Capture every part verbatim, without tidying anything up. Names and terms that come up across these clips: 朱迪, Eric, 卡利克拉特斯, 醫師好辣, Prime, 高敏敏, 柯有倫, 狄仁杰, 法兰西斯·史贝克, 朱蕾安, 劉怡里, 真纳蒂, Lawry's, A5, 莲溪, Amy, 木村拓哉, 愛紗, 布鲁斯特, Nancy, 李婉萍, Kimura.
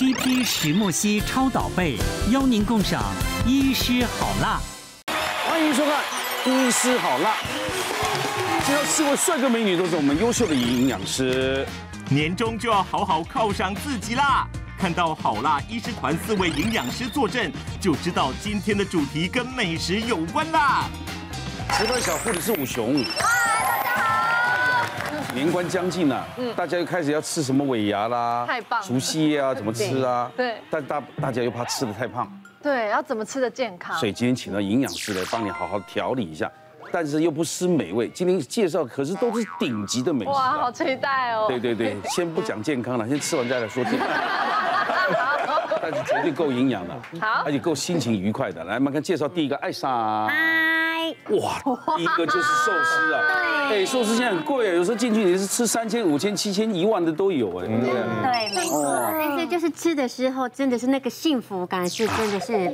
P P 石墨烯超导被，邀您共赏《医师好辣》。欢迎收看《医师好辣》。介绍四位帅哥美女都是我们优秀的营养师。年终就要好好犒赏自己啦！看到好辣医师团四位营养师坐镇，就知道今天的主题跟美食有关啦。值班小护理是武雄。 年关将近了，嗯，大家又开始要吃什么尾牙啦，太棒，竹溪啊，怎么吃啊？对，但大大家又怕吃的太胖，对，要怎么吃的健康？所以今天请到营养师来帮你好好调理一下，但是又不失美味。今天介绍可是都是顶级的美食，哇，好期待哦！对对对，先不讲健康了，先吃完再来说健康，但是绝对够营养的，好，而且够心情愉快的。来，我们看介绍第一个艾莎。 哇，第一个就是寿司啊！对，哎，寿司现在很贵啊，有时候进去你是吃三千、五千、七千、一万的都有哎。对，对，没错。但是就是吃的时候，真的是那个幸福感是真的是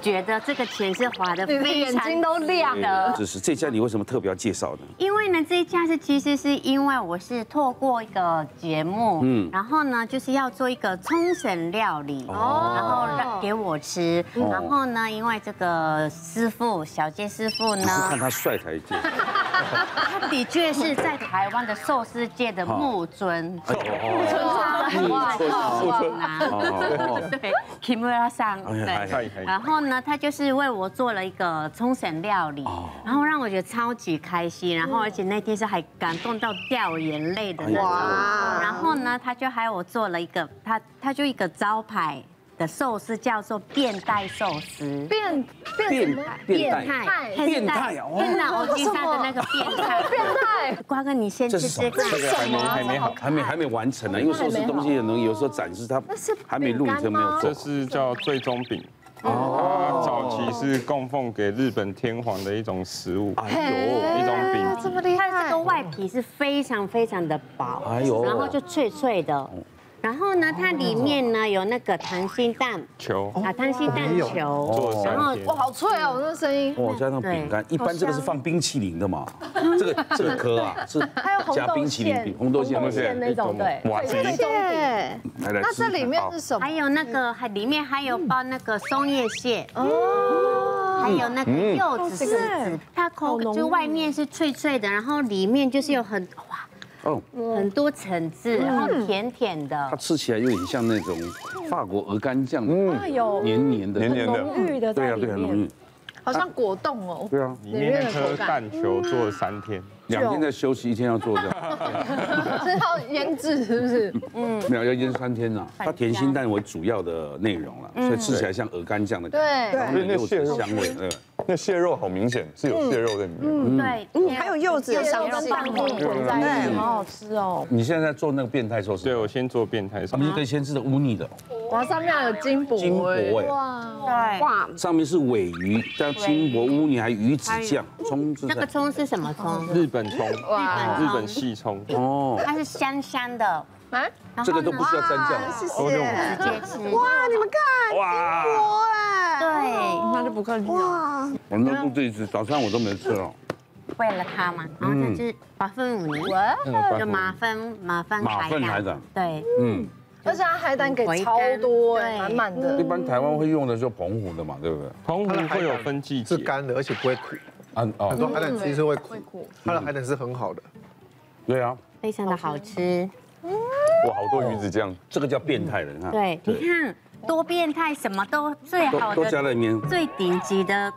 觉得这个钱是花的，你的眼睛都亮了。就是这家你为什么特别要介绍呢？因为呢，这一家是其实是因为我是透过一个节目，嗯，然后呢就是要做一个冲绳料理，哦，然后让给我吃，然后呢，因为这个师傅小杰师傅。 不是看他帅才介绍，他的确是在台湾的寿司界的木尊，木尊啊，木尊啊，对 ，Kimura 上，对，然后呢，他就是为我做了一个冲绳料理，然后让我觉得超级开心，然后而且那天是还感动到掉眼泪的那种，然后呢，他就还有我做了一个，他他就一个招牌。 的寿司叫做变态寿司，变变变态变态哦，天哪！我今天的那个变态变态，瓜哥你先去吃看。这个还没还没好，还没还没完成呢，因为寿司东西可能有时候展示它还没录成没有做。这是叫最终饼，它早期是供奉给日本天皇的一种食物，哎呦，一种饼，这么厉害！它这个外皮是非常非常的薄，哎呦，然后就脆脆的。 然后呢，它里面呢有那个溏心蛋球啊，溏心蛋球，然后哇，好脆啊！我那声音，哇，加上饼干，一般这个是放冰淇淋的嘛，这个这个壳啊是加冰淇淋，红豆馅、红豆馅那种，对，最终饼。那这里面是什么？还有那个，还里面还有包那个松叶蟹哦，还有那个柚子丝，它口就外面是脆脆的，然后里面就是有很哇。 哦，很多层次，然后甜甜的。它吃起来有点像那种法国鹅肝酱，嗯，有黏黏的、很浓郁的，对啊，对，很浓郁，好像果冻哦。对啊，里面那颗蛋球做了三天，两天在休息，一天要做掉。是要腌制是不是？嗯，没有要腌三天啊。它甜心蛋为主要的内容了，所以吃起来像鹅肝酱的感觉，对，那蟹肉香味，对。 那蟹肉好明显是有蟹肉在里面，嗯，对，嗯，还有柚子、柚子跟蛋黄混在一起，好好吃哦。你现在在做那个变态寿司？对，我先做变态寿司。他们是最先吃的乌泥的，哇，上面有金箔，金箔哎，哇，上面是鲔鱼，加金箔乌泥，还鱼子酱、葱之类。那个葱是什么葱？日本葱，哇，日本细葱哦，它是香香的。 啊，这个都不需要蘸酱，都用直接吃。哇，你们看，哇，金箔哎，对，那就不客气了。我那都自己吃，早餐我都没吃了。为了他嘛，然后就是八分五泥，就马芬马芬海胆，对，嗯，而且它海胆给超多，满满的。一般台湾会用的就澎湖的嘛，对不对？澎湖会有分季节，是干的，而且不会苦。啊哦，很多海胆其实会苦，它的海胆是很好的。对啊，非常的好吃。 哇，好多鱼子酱，这个叫变态了，你看。对，你看多变态，什么都最好的，都加在里面，最顶级的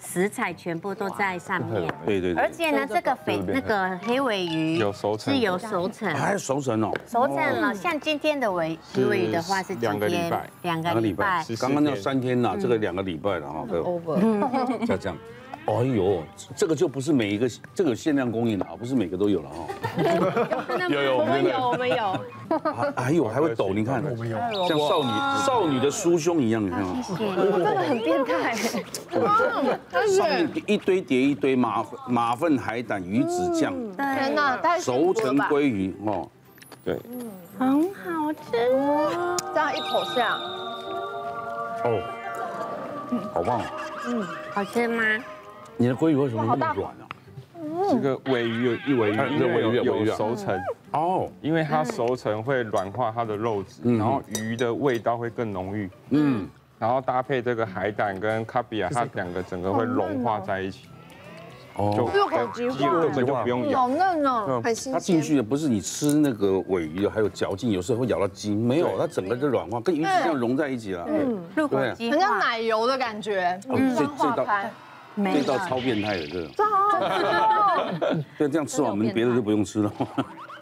食材全部都在上面。对对对。而且呢，这个肥那个黑鲔鱼有熟成，是有熟成，还有熟成哦。熟成了，像今天的鲔黑鲔鱼的话是两个礼拜，两个礼拜，刚刚那三天呐，这个两个礼拜了哈，对。再这样。 哎呦，这个就不是每一个，这个有限量供应的啊，不是每个都有了哈。有有，我们有我们有。还有还会抖，你看，像少女少女的酥胸一样，你看吗？真的很变态。上面一堆叠一堆马马粪、海胆、鱼子酱，天哪，熟成鲑鱼哦，对，很好吃哦。这样一口下，哦，好棒。嗯，好吃吗？ 你的鲑鱼为什么那么软呢？这个尾鱼有一尾鱼，因为有熟成哦，因为它熟成会软化它的肉质，然后鱼的味道会更浓郁。嗯，然后搭配这个海胆跟卡比亚，它两个整个会融化在一起。 哦，入口即化，好嫩哦，很新鲜。它进去的不是你吃那个尾鱼，还有嚼劲，有时候会咬到筋，没有，它整个就软化，跟鱼这样融在一起了。嗯，入口即化，很像奶油的感觉。嗯，这这道这道超变态的，这个。真的。对，这样吃完我们别的就不用吃了。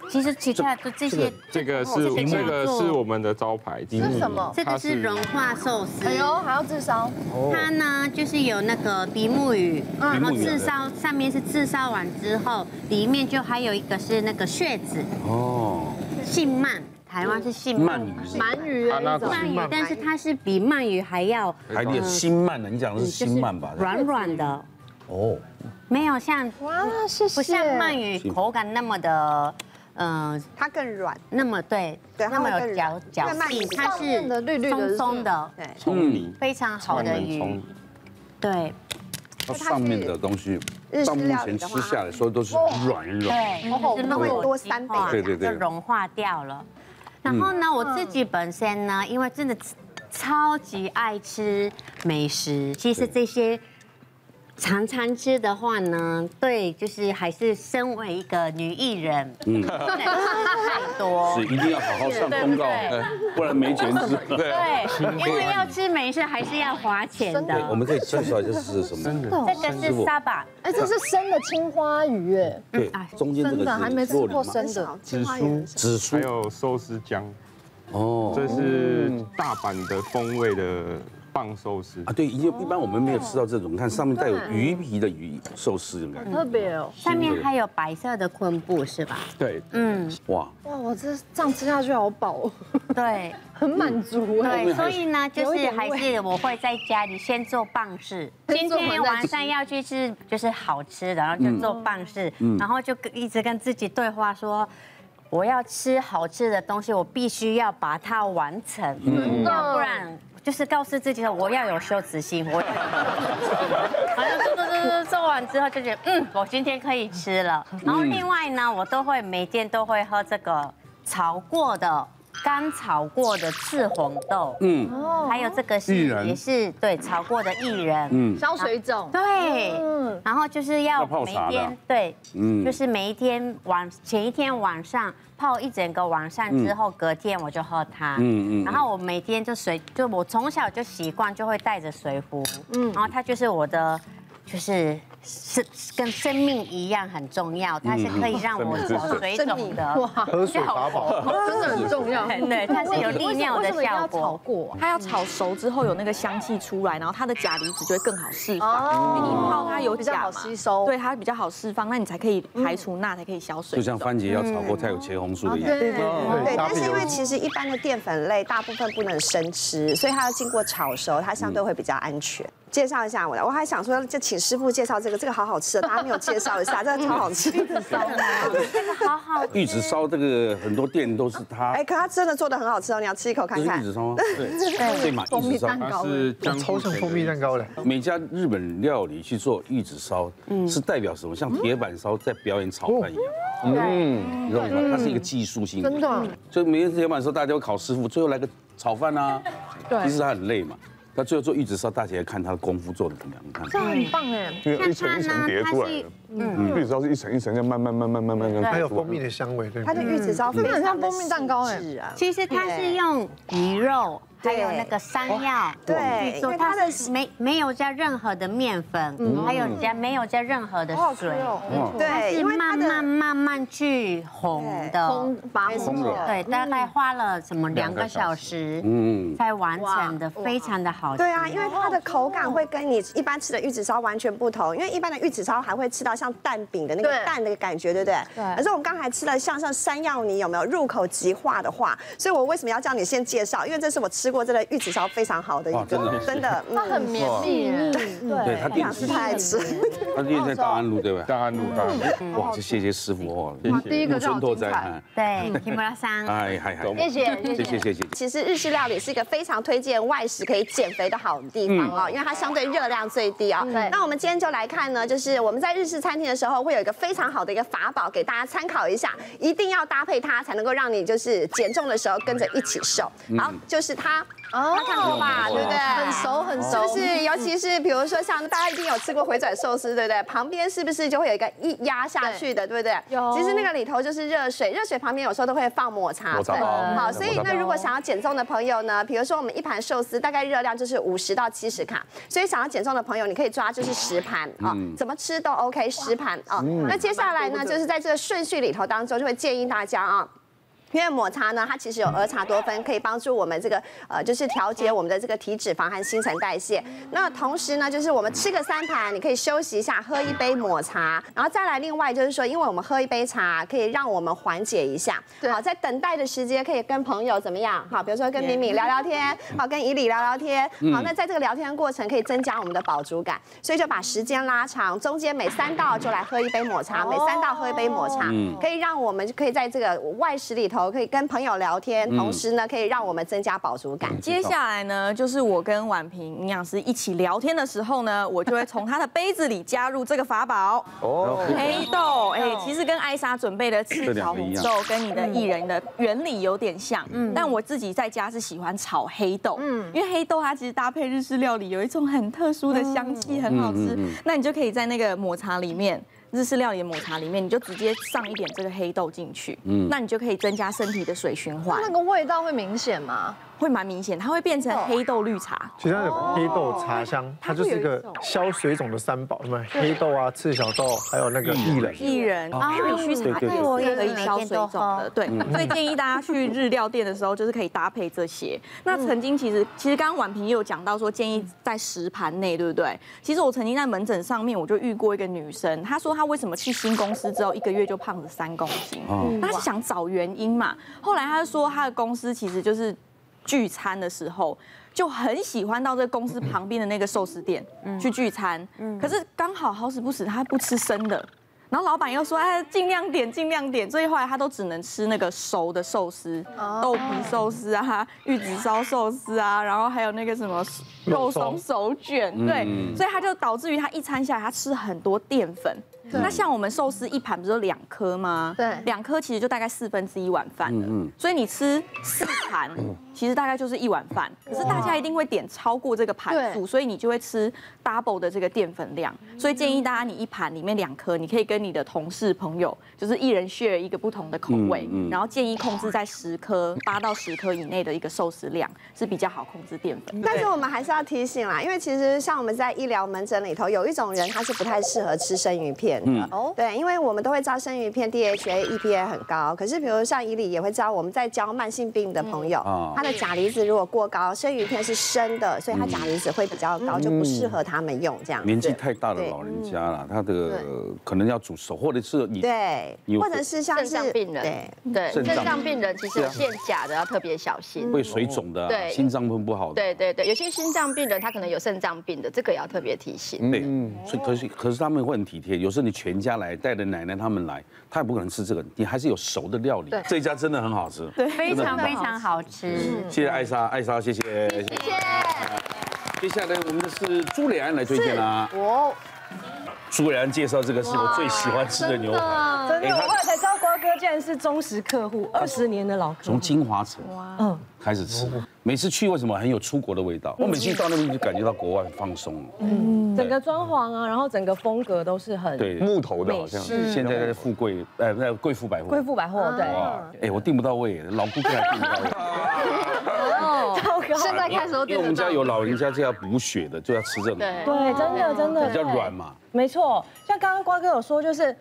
其实其他的这些，这个是这个是我们的招牌。是什么？这个是融化寿司。哎呦，还要炙烧。它呢就是有那个比目鱼，然后炙烧上面是炙烧完之后，里面就还有一个是那个血子。哦。姓鳗，台湾是姓鳗鱼。鳗鱼。鳗鱼，但是它是比鳗鱼还要。还有新鳗的，你讲的是新鳗吧？软软的。哦。没有像哇，谢谢。不像鳗鱼口感那么的。 嗯，它更软，那么对，那么有嚼嚼劲，它是松松的，对，葱泥，非常好的鱼，对。它上面的东西，到目前吃下来，所有都是软软，对，它会多三倍，对对对，就融化掉了。然后呢，我自己本身呢，因为真的超级爱吃美食，其实这些。 常常吃的话呢，对，就是还是身为一个女艺人，嗯，太多是一定要好好上公告，不然没钱吃。对，因为要吃美食还是要花钱的。我们可以介绍一下是什么？这个是沙巴，哎，这是生的青花鱼，哎，对，中间这个还没吃过生的紫苏，紫苏还有寿司姜，哦，这是大阪的风味的。 棒寿司啊，对，因为一般我们没有吃到这种，看上面带有鱼皮的鱼寿司，应该特别哦。上面还有白色的昆布是吧？对，嗯，哇哇，我这这样吃下去好饱哦。对，很满足。对，所以呢，就是还是我会在家里先做棒式。今天晚上要去吃就是好吃，然后就做棒式，然后就一直跟自己对话说。 我要吃好吃的东西，我必须要把它完成，要不然就是告诉自己说我要有羞耻心。我，好像做做做做完之后就觉得，嗯，我今天可以吃了。然后另外呢，我都会每天都会喝这个炒过的、干炒过的赤红豆，嗯，还有这个是也是对炒过的薏仁，嗯，消水肿，对，嗯，然后就是要每天对，嗯，就是每一天晚前一天晚上。 泡一整个晚上之后，隔天我就喝它。嗯嗯。然后我每天就水，就我从小就习惯，就会带着水壶。嗯。然后它就是我的，就是是跟生命一样很重要，它是可以让我有水肿的。哇，喝水法宝，真的很重要。对，它是有利尿的效果。它要炒熟之后有那个香气出来，然后它的钾离子就会更好释放。因为你泡它有钾嘛，吸收。对，它比较好释放，那你才可以排除钠，才可以消水。就像番茄要炒过菜有茄红。 对对对，但是因为其实一般的淀粉类大部分不能生吃，所以它要经过炒熟，它相对会比较安全。介绍一下我，我还想说就请师傅介绍这个，这个好好吃的，大家没有介绍一下，这个超好吃。玉子烧，这个好好。玉子烧这个很多店都是它，哎，可它真的做的很好吃哦，你要吃一口看看。玉子烧吗？对，对嘛，玉子烧它是超像蜂蜜蛋糕的。每家日本料理去做玉子烧，是代表什么？像铁板烧在表演炒饭一样。 嗯，你知道吗？它是一个技术性，真的。所以每天铁板烧，大家要考师傅，最后来个炒饭啊。对，其实他很累嘛。他最后做玉子烧，大家看他的功夫做的怎么样，看。这很棒哎，因为一层一层叠出来的。嗯，玉子烧是一层一层这样慢慢慢慢慢慢慢。还有蜂蜜的香味，对。它的玉子烧真的很像蜂蜜蛋糕哎。其实它是用鱼肉。 还有那个山药，对，因为它的没没有加任何的面粉，还有加没有加任何的水，对，是慢慢慢慢去烘的，烘的，对，大概花了什么两个小时，嗯，才完成的，非常的好吃。对啊，因为它的口感会跟你一般吃的玉子烧完全不同，因为一般的玉子烧还会吃到像蛋饼的那个蛋的感觉，对不对？对。而且我们刚才吃了像像山药泥，有没有入口即化的话？所以我为什么要叫你先介绍？因为这是我吃。吃过这个玉子烧非常好的一个，真的，它很绵密，对，他平时太爱吃。他店在大安路对吧？大安路，大安路。哇，谢谢师傅哦，第一个春拓哉，对 ，Kimura 桑，哎嗨嗨，谢谢谢谢谢谢。其实日式料理是一个非常推荐外食可以减肥的好地方哦，因为它相对热量最低啊。对，那我们今天就来看呢，就是我们在日式餐厅的时候会有一个非常好的一个法宝给大家参考一下，一定要搭配它才能够让你就是减重的时候跟着一起瘦。好，就是它。 哦，他看过吧，对不对？很熟很熟，就是尤其是比如说像大家一定有吃过回转寿司，对不对？旁边是不是就会有一个一压下去的，对不对？有。其实那个里头就是热水，热水旁边有时候都会放抹茶粉。好，所以那如果想要减重的朋友呢，比如说我们一盘寿司大概热量就是五十到七十卡，所以想要减重的朋友，你可以抓就是十盘啊，怎么吃都 OK， 十盘啊。那接下来呢，就是在这个顺序里头当中，就会建议大家啊。 因为抹茶呢，它其实有儿茶多酚，可以帮助我们这个呃，就是调节我们的这个体脂肪和新陈代谢。那同时呢，就是我们吃个三盘，你可以休息一下，喝一杯抹茶，然后再来另外就是说，因为我们喝一杯茶可以让我们缓解一下。好，在等待的时间可以跟朋友怎么样？好，比如说跟敏敏聊聊天，好，跟怡礼聊聊天。好，那在这个聊天过程可以增加我们的饱足感，所以就把时间拉长，中间每三道就来喝一杯抹茶，每三道喝一杯抹茶，可以让我们就可以在这个外食里头。 可以跟朋友聊天，同时呢，可以让我们增加饱足感。接下来呢，就是我跟婉萍营养师一起聊天的时候呢，我就会从她的杯子里加入这个法宝哦，黑豆。哎，其实跟艾莎准备的赤炒红豆跟你的薏仁的原理有点像，嗯，但我自己在家是喜欢炒黑豆，嗯，因为黑豆它其实搭配日式料理有一种很特殊的香气，很好吃。那你就可以在那个抹茶里面。 日式料理的抹茶里面，你就直接上一点这个黑豆进去，嗯，那你就可以增加身体的水循环。那个味道会明显吗？会蛮明显，它会变成黑豆绿茶。其实它有黑豆茶香，它就是一个消水肿的三宝，什么黑豆啊、赤小豆，还有那个薏仁。薏仁啊，必须茶，对，我也可以消水肿的，对。所以建议大家去日料店的时候，就是可以搭配这些。那曾经其实其实刚刚婉萍也有讲到说，建议在十盘内，对不对？其实我曾经在门诊上面我就遇过一个女生，她说她。 他为什么去新公司之后一个月就胖了三公斤？他是想找原因嘛。后来他说他的公司其实就是聚餐的时候就很喜欢到这个公司旁边的那个寿司店去聚餐，可是刚好好死不死他不吃生的。 然后老板又说，哎，尽量点，尽量点。所以后来他都只能吃那个熟的寿司，豆皮寿司啊，玉子烧寿司啊，然后还有那个什么肉松手卷，对。所以他就导致于他一餐下来，他吃很多淀粉。那像我们寿司一盘不是两颗吗？对，两颗其实就大概四分之一碗饭了。所以你吃四盘，其实大概就是一碗饭。可是大家一定会点超过这个盘数，所以你就会吃 double 的这个淀粉量。所以建议大家，你一盘里面两颗，你可以跟 你的同事朋友就是一人 share 一个不同的口味，嗯嗯、然后建议控制在十颗八到十颗以内的一个寿司量是比较好控制淀粉。但是我们还是要提醒啦，因为其实像我们在医疗门诊里头，有一种人他是不太适合吃生鱼片的。嗯、对，因为我们都会知道生鱼片 D H A、E P A 很高，可是比如像怡礼也会教我们在教慢性病的朋友，嗯、他的钾离子如果过高，生鱼片是生的，所以他钾离子会比较高，嗯、就不适合他们用这样。年纪太大的老人家啦，他的可能要。 煮熟，或者是你对，或者是像是病人，对，肾脏病人其实有限钾的要特别小心，会水肿的，对，心脏不好的，对对对，有些心脏病人他可能有肾脏病的，这个也要特别提醒。对，所以可是可是他们会很体贴，有时候你全家来，带着奶奶他们来，他也不可能吃这个，你还是有熟的料理。这一家真的很好吃，对，非常非常好吃。谢谢艾莎，艾莎谢谢，谢谢。接下来我们是朱蕾安来推荐啦。 朱蕾安介绍这个是我最喜欢吃的牛排，真的，我后来才知道瓜哥竟然是忠实客户，二十年的老客户。从金华城嗯开始吃，每次去为什么很有出国的味道？我每次到那边就感觉到国外放松，嗯，整个装潢啊，然后整个风格都是很对木头的，好像现在在富贵呃在贵妇百货，贵妇百货对，哎我订不到位，老顾客还订不到位。 现在开始因为我们家有老人家就要补血的，就要吃这种。对，真的真的比较软嘛。没错，像刚刚瓜哥有说，就是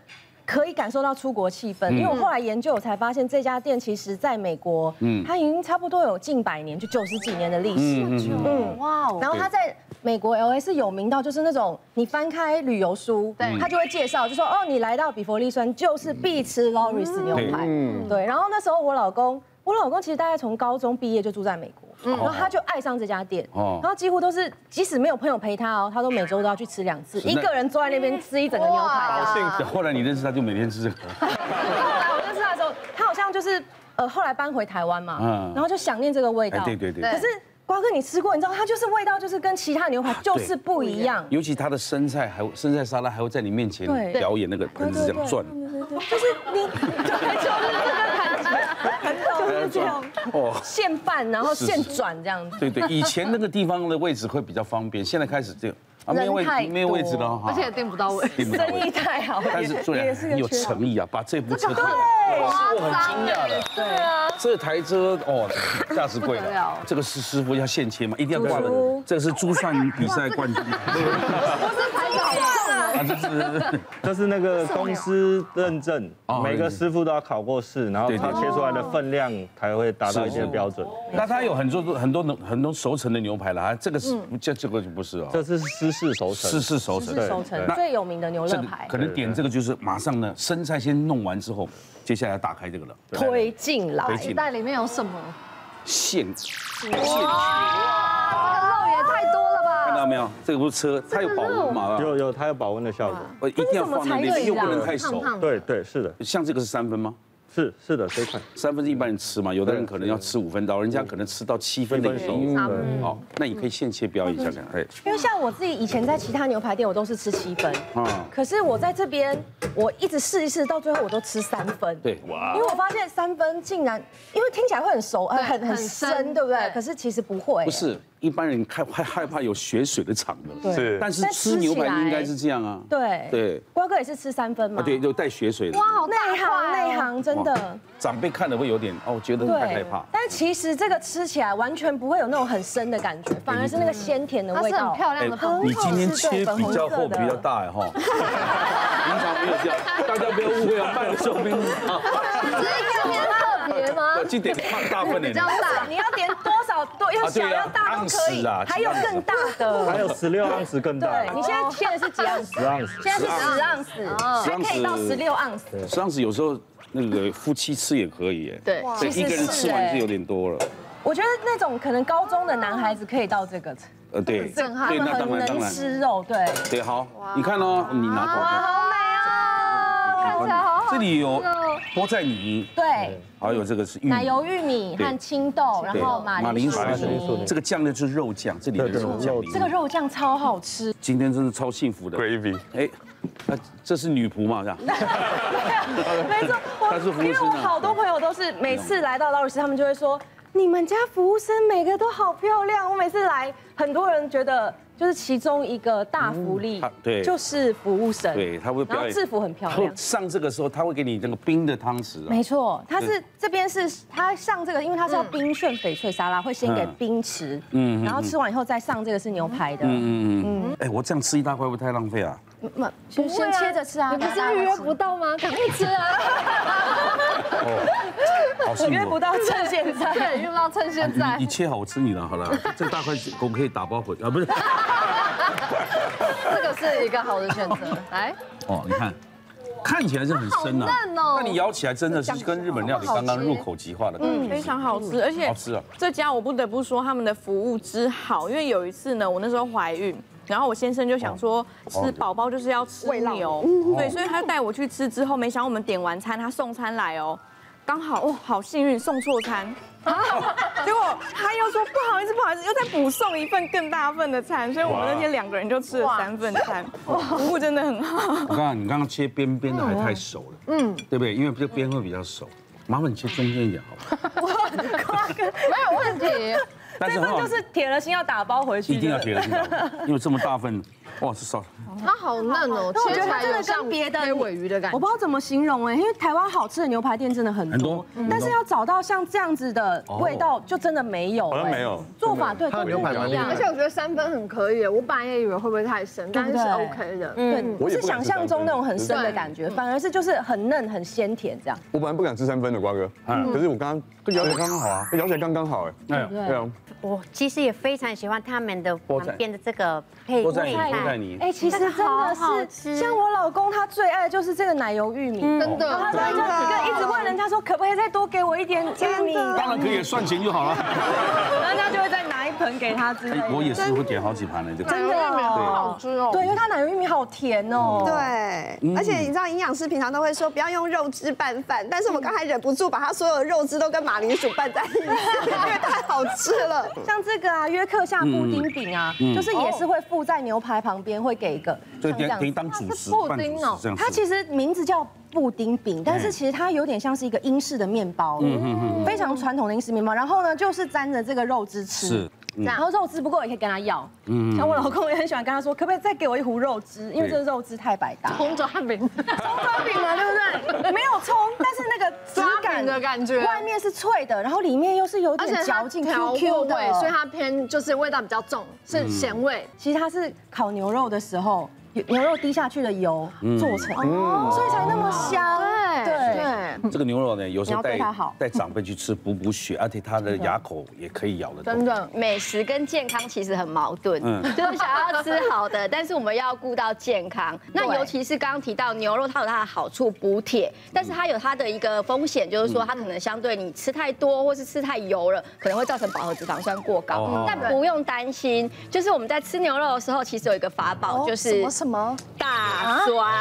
可以感受到出国气氛。因为我后来研究，我才发现这家店其实在美国，嗯，它已经差不多有近百年，就九十几年的历史。嗯，哇。然后它在美国 L A 是有名到，就是那种你翻开旅游书，对，它就会介绍，就说哦，你来到比佛利山就是必吃 Lawry's 牛排。对，然后那时候我老公，我老公其实大概从高中毕业就住在美国。嗯，然后他就爱上这家店，哦，然后几乎都是即使没有朋友陪他哦，他都每周都要去吃两次，一个人坐在那边吃一整个牛排。好幸福！后来你认识他就每天吃这个。后来我认识他的时候，他好像就是呃后来搬回台湾嘛，嗯，然后就想念这个味道。对对对。可是。 瓜哥，你吃过，你知道它就是味道，就是跟其他牛排就是不一样。尤其它的生菜还会生菜沙拉还会在你面前表演那个盆子这样转，就是你就是这个感觉，很这样哦，现拌然后现转这样子。对对，以前那个地方的位置会比较方便，现在开始这样啊，没有位没有位置了哈，而且也订不到位，生意太好。但是做人很有诚意啊，把这部车推，我很惊讶的，对啊。 这台车哦，价值贵了。这个是师傅要现切嘛，一定要挂的。这个是珠算比赛冠军。不是牌子好重啊，就是这是那个公司认证，每个师傅都要考过试，然后他切出来的分量才会达到一些标准。那他有很多很多很多熟成的牛排啦，这个是这这个就不是哦，这是湿式熟成，湿式熟成，湿式熟成最有名的牛肋排。可能点这个就是马上呢，生菜先弄完之后。 接下来要打开这个了，推进来，袋里面有什么？现现哇，这个肉也太多了吧！看到没有？这个不是车，它有保温嘛？有有，它有保温的效果。我一定要放在那边，又不能太熟。对对，是的。像这个是三分吗？是是的，这款三分是一般人吃嘛，有的人可能要吃五分刀，人家可能吃到七分的熟。好，那你可以现切表演一下看。哎，因为像我自己以前在其他牛排店，我都是吃七分，可是我在这边。 我一直试一试，到最后我都吃三分。对，哇！因为我发现三分竟然，因为听起来会很熟，很很很深，对不对？可是其实不会。不是一般人害害害怕有血水的场的，是。但是吃牛排应该是这样啊。对对。瓜哥也是吃三分嘛？对，有带血水的。哇，好内行内行，真的。长辈看了会有点哦，觉得太害怕。但其实这个吃起来完全不会有那种很深的感觉，反而是那个鲜甜的味道。它是很漂亮的泡沫。你今天切比较厚，比较大哎哈。 平常没有这样，大家不要误会啊，卖的寿命啊。所以今天特别吗？我去点大份的，比较大。你要点多少多？要小要大都可以，还有更大的。还有十六盎司更大。对，你现在切的是几盎司？十盎司。现在是十盎司，还可以到十六盎司。十盎司有时候那个夫妻吃也可以，哎，对，所以一个人吃完是有点多了。我觉得那种可能高中的男孩子可以到这个。 呃，对，对，那当然当然，吃肉，对，对，好，你看哦，你拿过来，好美哦，看起来好好吃。这里有菠菜泥，对，还有这个是奶油玉米和青豆，然后马铃薯泥，这个酱呢就是肉酱，这里的肉酱，这个肉酱超好吃。今天真是超幸福的 gravy， 哎，那这是女仆嘛，是吧？没错，我因为我好多朋友都是每次来到Lawry's，他们就会说。 你们家服务生每个都好漂亮，我每次来，很多人觉得就是其中一个大福利，对，就是服务生，对，他会表演，制服很漂亮。上这个时候，他会给你那个冰的汤匙，没错，他是这边是他上这个，因为他是要冰炫翡翠沙拉，会先给冰匙，嗯，然后吃完以后再上这个是牛排的，嗯嗯嗯，哎，我这样吃一大块会不会太浪费啊？那先先切着吃啊，你不是预约不到吗？赶快吃啊！ 约不到趁现在，对，约不到趁现在。你切好，我吃你了，好了，这大块我可以打包回啊，不是。这个是一个好的选择，来。哦，你看，看起来是很深啊，但你咬起来真的是跟日本料理刚刚入口即化的，嗯，非常好吃，而且好吃啊。这家我不得不说他们的服务之好，因为有一次呢，我那时候怀孕。 然后我先生就想说，吃宝宝就是要吃牛，对，所以他就带我去吃。之后没想到我们点完餐，他送餐来哦，刚好哦，好幸运送错餐，结果他又说不好意思，不好意思，又再补送一份更大份的餐，所以我们那天两个人就吃了三份餐，服务真的很好。我刚刚你刚刚切边边的还太熟了，嗯，对不对？因为这边会比较熟，麻烦你切中间一点好吗？没有问题。 但是就是铁了心要打包回去，一定要铁了心打包，因为这么大份，哇，这烧。它好嫩哦，切起来真的像别的鲔鱼的感觉。我不知道怎么形容哎，因为台湾好吃的牛排店真的很多，但是要找到像这样子的味道，就真的没有。好像没有做法，对，都不一样。而且我觉得三分很可以，我本来也以为会不会太深，但是是 OK 的。嗯，不是想象中那种很深的感觉，反而是就是很嫩、很鲜甜这样。我本来不敢吃三分的瓜哥，可是我刚刚咬起来刚刚好啊，咬起来刚刚好哎，对啊。我其实也非常喜欢他们的旁边的这个配菜。哎，其实真的是，像我老公他最爱的就是这个奶油玉米，真的。他在家一直问人家说，可不可以再多给我一点玉米？当然可以，算钱就好了。人家就会再拿一盆给他之类的。我也是会点好几盘的，这个真的好好吃哦。对，因为它奶油玉米好甜哦。对，而且你知道营养师平常都会说不要用肉汁拌饭，但是我刚才忍不住把它所有肉汁都跟马铃薯拌在一起，因为太好吃了。 像这个啊，约克夏布丁饼啊，就是也是会附在牛排旁边，会给一个像这样当主食布丁哦。它其实名字叫布丁饼，但是其实它有点像是一个英式的面包，非常传统的英式面包。然后呢，就是沾着这个肉汁吃。 然后肉汁不够也可以跟他要，像我老公也很喜欢跟他说，可不可以再给我一壶肉汁，因为这个肉汁太百搭。葱抓饼，葱抓饼嘛，对不对？没有葱，但是那个质感的感觉，外面是脆的，然后里面又是有点嚼劲 Q Q 的，所以它偏就是味道比较重，是咸味。其实它是烤牛肉的时候。 牛肉滴下去的油做成，所以才那么香。对对，这个牛肉呢，有时候带带长辈去吃补补血，而且它的牙口也可以咬得。真的，美食跟健康其实很矛盾，就是想要吃好的，但是我们要顾到健康。那尤其是刚刚提到牛肉，它有它的好处，补铁，但是它有它的一个风险，就是说它可能相对你吃太多或是吃太油了，可能会造成饱和脂肪酸过高。但不用担心，就是我们在吃牛肉的时候，其实有一个法宝就是。 什么大蒜？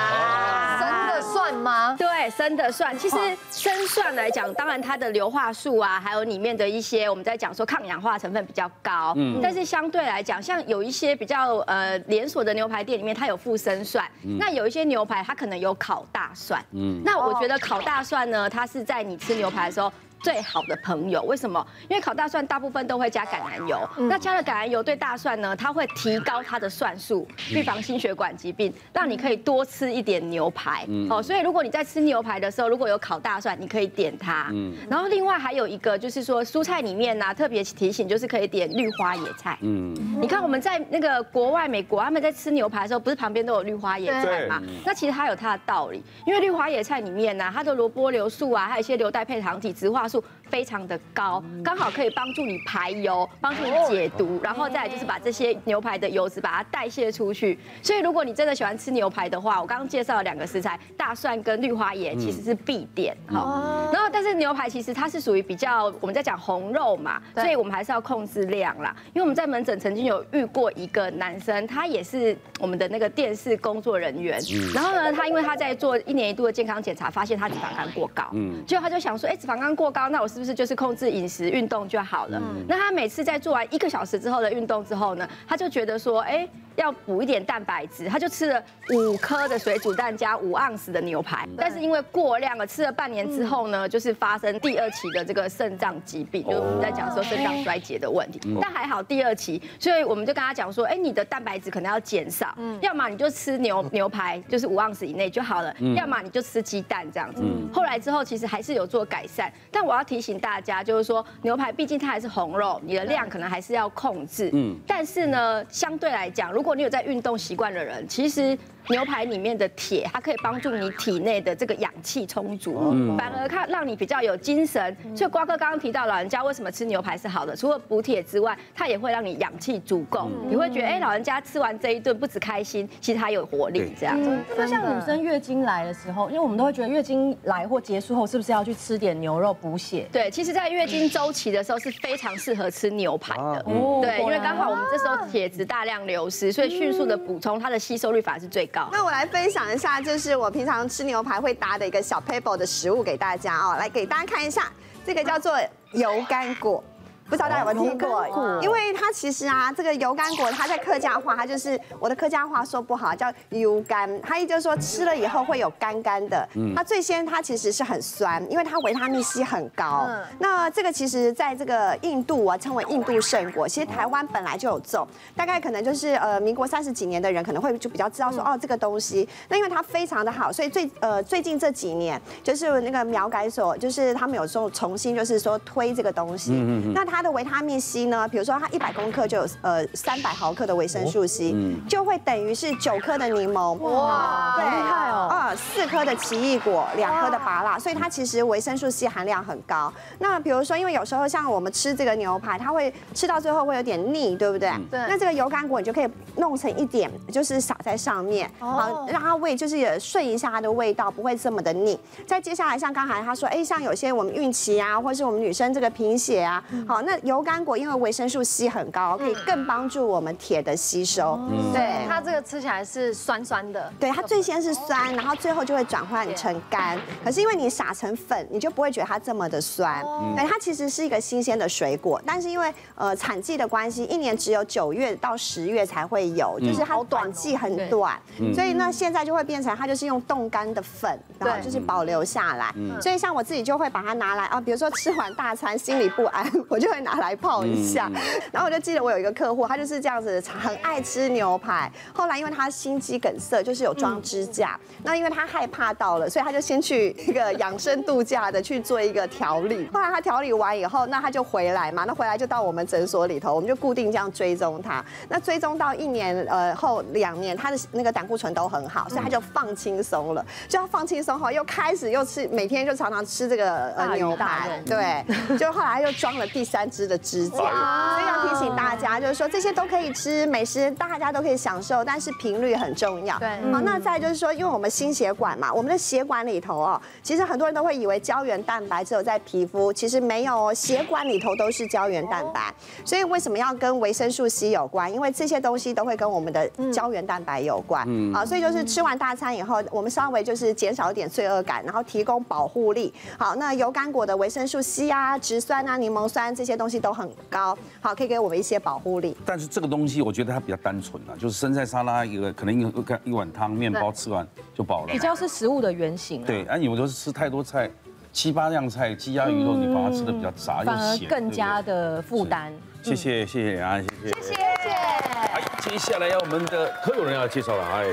生的蒜吗？对，生的蒜。其实生蒜来讲，当然它的硫化素啊，还有里面的一些我们在讲说抗氧化成分比较高。嗯。但是相对来讲，像有一些比较呃连锁的牛排店里面，它有附生蒜。嗯。那有一些牛排它可能有烤大蒜。嗯。那我觉得烤大蒜呢，它是在你吃牛排的时候。 最好的朋友，为什么？因为烤大蒜大部分都会加橄榄油，那加了橄榄油对大蒜呢，它会提高它的蒜数，预防心血管疾病，让你可以多吃一点牛排。哦，所以如果你在吃牛排的时候，如果有烤大蒜，你可以点它。嗯，然后另外还有一个就是说，蔬菜里面呢、啊，特别提醒就是可以点绿花野菜。嗯，你看我们在那个国外美国，他们在吃牛排的时候，不是旁边都有绿花野菜嘛？那其实它有它的道理，因为绿花野菜里面呢、啊，它的萝卜硫素啊，还有一些硫代配糖体、植化 素非常的高，刚好可以帮助你排油，帮助你解毒，然后再来就是把这些牛排的油脂把它代谢出去。所以如果你真的喜欢吃牛排的话，我刚刚介绍了两个食材，大蒜跟绿花椰其实是必点。好，然后但是牛排其实它是属于比较我们在讲红肉嘛，所以我们还是要控制量啦。因为我们在门诊曾经有遇过一个男生，他也是我们的那个电视工作人员，然后呢，他因为他在做一年一度的健康检查，发现他脂肪肝过高，嗯，结果他就想说，哎，脂肪肝过高。 那我是不是就是控制饮食、运动就好了？那他每次在做完一个小时之后的运动之后呢，他就觉得说，哎，要补一点蛋白质，他就吃了五颗的水煮蛋加五盎司的牛排。但是因为过量了，吃了半年之后呢，就是发生第二期的这个肾脏疾病，就是我们在讲说肾脏衰竭的问题。但还好第二期，所以我们就跟他讲说，哎，你的蛋白质可能要减少，要么你就吃牛牛排，就是五盎司以内就好了，要么你就吃鸡蛋这样子。后来之后其实还是有做改善，但 我要提醒大家，就是说牛排毕竟它还是红肉，你的量可能还是要控制。嗯，但是呢，相对来讲，如果你有在运动习惯的人，其实牛排里面的铁，它可以帮助你体内的这个氧气充足，反而看让你比较有精神。所以瓜哥刚刚提到，老人家为什么吃牛排是好的，除了补铁之外，它也会让你氧气足够，你会觉得哎，老人家吃完这一顿不止开心，其实他有活力这样。那像女生月经来的时候，因为我们都会觉得月经来或结束后，是不是要去吃点牛肉补？ 对，其实，在月经周期的时候是非常适合吃牛排的，对，因为刚好我们这时候铁质大量流失，所以迅速的补充，它的吸收率反而是最高。那我来分享一下，就是我平常吃牛排会搭的一个小 paper 的食物给大家哦，来给大家看一下，这个叫做油甘果。 不知道大家有没有听过？因为它其实啊，这个油甘果它在客家话，它就是我的客家话说不好，叫油甘。它意思就是说吃了以后会有干干的。它最先它其实是很酸，因为它维他命 C 很高。那这个其实在这个印度啊，称为印度圣果。其实台湾本来就有种，大概可能就是呃民国三十几年的人可能会就比较知道说哦这个东西。那因为它非常的好，所以最呃最近这几年就是那个苗改所，就是他们有时候重新就是说推这个东西。那它它的维他命 C 呢，比如说它一百公克就有呃三百毫克的维生素 C，、哦嗯、就会等于是九颗的柠檬，哇，对，厉害哦，啊、呃，四颗的奇异果，两颗的芭乐，所以它其实维生素 C 含量很高。那比如说，因为有时候像我们吃这个牛排，它会吃到最后会有点腻，对不对？对、嗯。那这个油甘果你就可以弄成一点，就是撒在上面，好、哦、让它味就是也顺一下它的味道，不会这么的腻。再接下来像刚才他说，哎，像有些我们孕期啊，或是我们女生这个贫血啊，嗯、好，那油甘果因为维生素 C 很高，可以更帮助我们铁的吸收。嗯、对，它这个吃起来是酸酸的，对，它最先是酸，然后最后就会转换成甘。可是因为你撒成粉，你就不会觉得它这么的酸。嗯、对，它其实是一个新鲜的水果，但是因为呃产季的关系，一年只有九月到十月才会有，就是它短季很短，嗯、所以呢现在就会变成它就是用冻干的粉，然后就是保留下来。嗯、所以像我自己就会把它拿来啊，比如说吃完大餐心里不安，我就会拿来泡一下。嗯、然后我就记得我有一个客户，他就是这样子，很爱吃牛排。后来因为他心肌梗塞，就是有装支架，嗯、那因为他害怕到了，所以他就先去一个养生度假的去做一个调理。后来他调理完以后，那他就回来嘛，那回来就到我们诊所里头，我们就固定这样追踪他。那追踪到一年呃后两年，他的那个胆固醇都很好，所以他就放轻松了。就要放轻松后，又开始又吃，每天就常常吃这个呃牛排，对，就后来又装了第三支的支架。所以要提醒大家，就是说这些都可以吃，美食大家都可以享受，但是频率很重要。对，好，那再就是说，因为我们心血管嘛，我们的血管里头哦，其实很多人都会以为胶原蛋白只有在皮肤，其实没有哦，血管里头都是胶原蛋白。所以为什么要跟维生素 C 有关？因为这些东西都会跟我们的胶原蛋白有关。嗯，啊，所以就是吃完大餐以后，我们稍微就是减少一点罪恶感，然后提供保护力。好，那油甘果的维生素 C 啊、植酸啊、柠檬酸这些东西都很高，好，可以给我们一些保护力。但是这个东西我觉得它比较单纯啊，就是生菜沙拉一个，可能一个一碗汤面包吃完就饱了。比较是食物的原型。对，啊，有的是吃太多菜，七八样菜，鸡鸭鱼肉，你把它吃的比较杂，反而更加的负担。谢谢谢谢啊，谢谢谢谢。哎，接下来要我们的柯有人要介绍了，哎，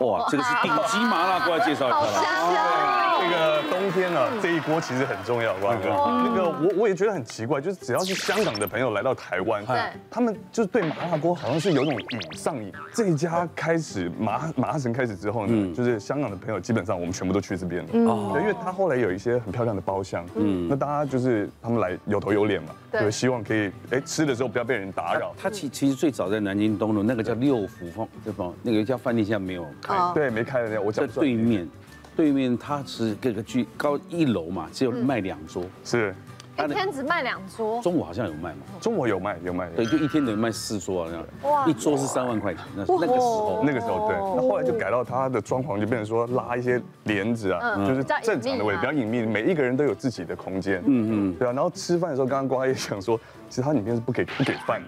哇，这个是顶级麻辣锅要介绍一下了。这个冬天啊，这一锅其实很重要，瓜哥。那个我我也觉得很奇怪，就是只要是香港的朋友来到台湾，他们就对麻辣锅好像是有种瘾上瘾。这一家开始麻麻神开始之后呢，就是香港的朋友基本上我们全部都去这边了，因为他后来有一些很漂亮的包厢，嗯，那大家就是他们来有头有脸嘛，对，希望可以哎吃的时候不要被人打扰。他其其实最早在南京东路那个叫六福坊这方那个一家饭店现在没有开，对，没开了，我在对面。对面它是这个居高一楼嘛，只有卖两桌，是一天只卖两桌。中午好像有卖嘛？中午有卖，有卖。对，就一天等于卖四桌啊，哇！一桌是三万块钱，那那个时候，那个时候对。那后来就改到它的装潢就变成说拉一些帘子啊，就是正常的位置，比较隐秘，每一个人都有自己的空间。嗯嗯，对啊。然后吃饭的时候，刚刚瓜也想说，其实它里面是不给不给饭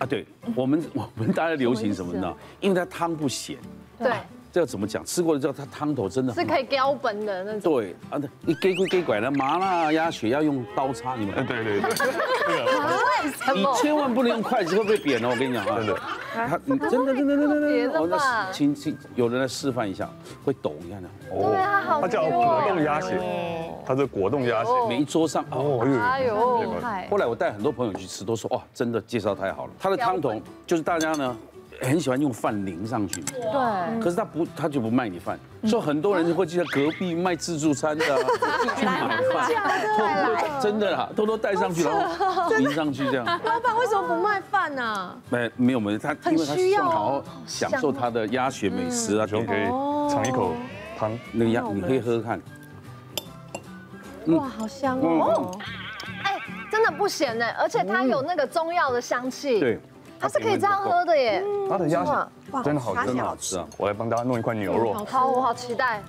啊。对，我们我们大家流行什么呢？因为它汤不咸。对。这要怎么讲？吃过了之后，它汤头真的是可以标本的那种。对啊，你给鬼给拐了麻辣鸭血要用刀叉，你们对对对，你千万不能用筷子，会被扁哦！我跟你讲啊，真的，他真的真的真的真的，我那请请有人来示范一下，会抖一下呢。对啊，好，它叫果冻鸭血，它是果冻鸭血，每一桌上哦，哎呦，后来我带很多朋友去吃，都说哇，真的介绍太好了，它的汤头就是大家呢。很喜欢用饭淋上去，对。可是他不，他就不卖你饭，所以很多人会去隔壁卖自助餐的，去买饭，真的啦，偷偷带上去，然后淋上去这样。老板为什么不卖饭呢？没没有没有，他因为他希望好好享受他的鸭血美食啊，就可以尝一口汤，那个鸭你可以喝喝看。哇，好香哦！哎，真的不咸哎，而且它有那个中药的香气。对。它是可以这样喝的耶，它的鸭血真的好吃，真的好吃啊！我来帮大家弄一块牛肉，好，我好期待。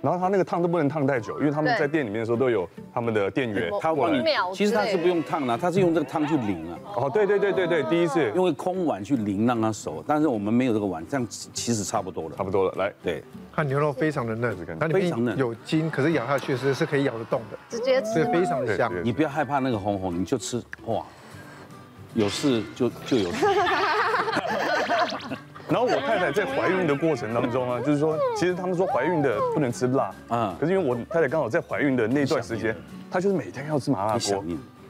然后它那个烫都不能烫太久，因为他们在店里面的时候都有他们的店员，他帮你。其实它是不用烫啦，它是用这个汤去淋啊。哦，对对对对对，第一次用空碗去淋让它熟，但是我们没有这个碗，这样其实差不多了，差不多了。来，对，它牛肉非常的嫩，它非常嫩，有筋，可是咬下去是是可以咬得动的，直接吃，所以非常的香。你不要害怕那个红红，你就吃哇。有事就就有事。然后我太太在怀孕的过程当中啊，就是说，其实他们说怀孕的不能吃辣啊，可是因为我太太刚好在怀孕的那段时间，她就是每天要吃麻辣锅。